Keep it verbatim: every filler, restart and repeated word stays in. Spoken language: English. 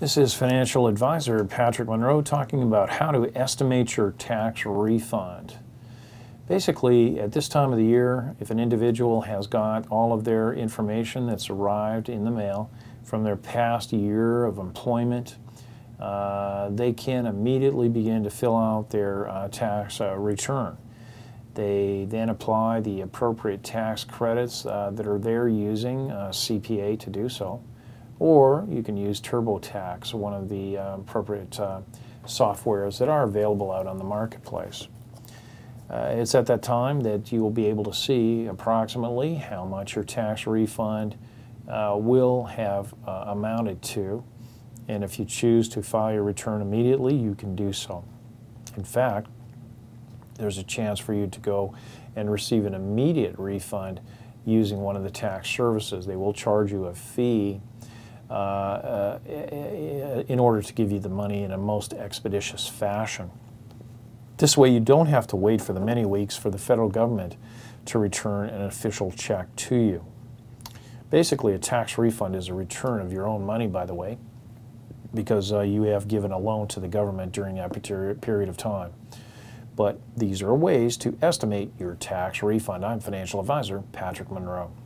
This is financial advisor Patrick Munro talking about how to estimate your tax refund. Basically, at this time of the year, if an individual has got all of their information that's arrived in the mail from their past year of employment, uh, they can immediately begin to fill out their uh, tax uh, return. They then apply the appropriate tax credits uh, that are there using uh, C P A to do so. Or you can use TurboTax, one of the uh, appropriate uh, softwares that are available out on the marketplace. Uh, it's at that time that you will be able to see approximately how much your tax refund uh, will have uh, amounted to. And if you choose to file your return immediately, you can do so. In fact, there's a chance for you to go and receive an immediate refund using one of the tax services. They will charge you a fee Uh, uh, in order to give you the money in a most expeditious fashion. This way you don't have to wait for the many weeks for the federal government to return an official check to you. Basically, a tax refund is a return of your own money, by the way, because uh, you have given a loan to the government during that period of time. But these are ways to estimate your tax refund. I'm financial advisor Patrick Munro.